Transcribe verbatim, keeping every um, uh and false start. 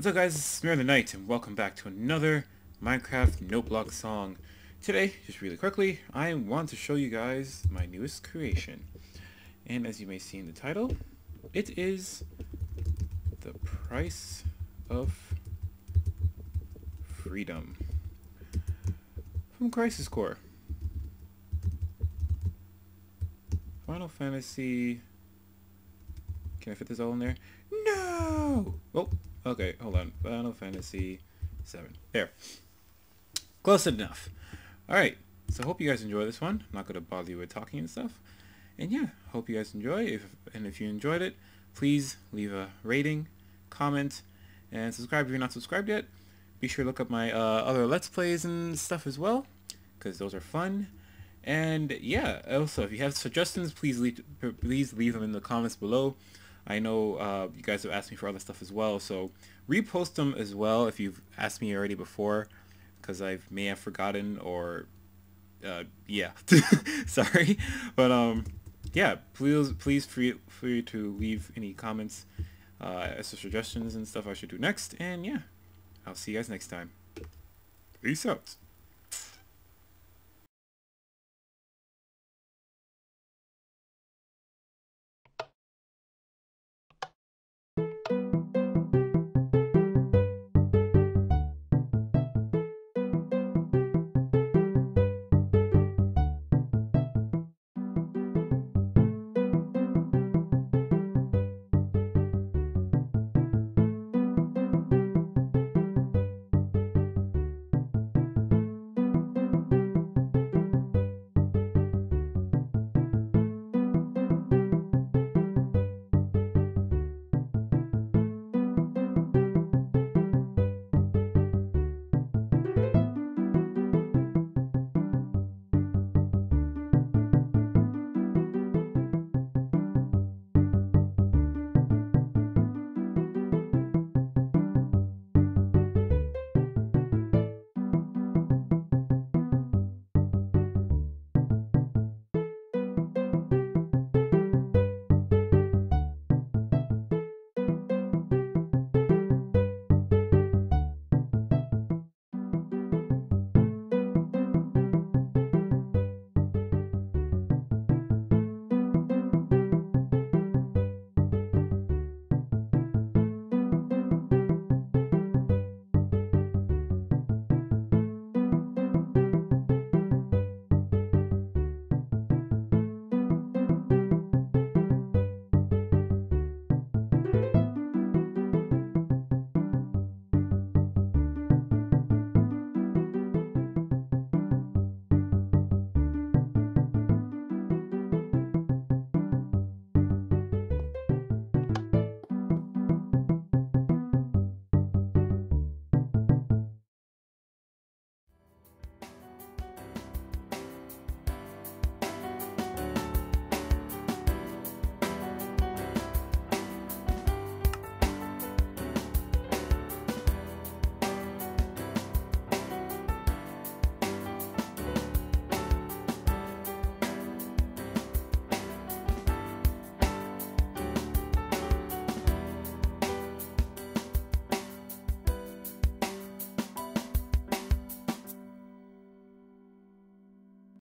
What's up guys, it's Samir the Knight, and welcome back to another Minecraft Noteblock Song. Today, just really quickly, I want to show you guys my newest creation. And as you may see in the title, it is The Price of Freedom from Crisis Core. Final Fantasy... Can I fit this all in there? No! Oh, okay, hold on. Final Fantasy seven. There. Close enough. Alright, so hope you guys enjoy this one. I'm not going to bother you with talking and stuff. And yeah, hope you guys enjoy. If, and if you enjoyed it, please leave a rating, comment, and subscribe if you're not subscribed yet. Be sure to look up my uh, other Let's Plays and stuff as well, because those are fun. And yeah, also if you have suggestions, please leave please leave them in the comments below. I know uh, you guys have asked me for other stuff as well, so repost them as well if you've asked me already before, because I may have forgotten or uh, yeah, sorry. But um, yeah, please please free free to leave any comments uh, as suggestions and stuff I should do next. And yeah, I'll see you guys next time. Peace out.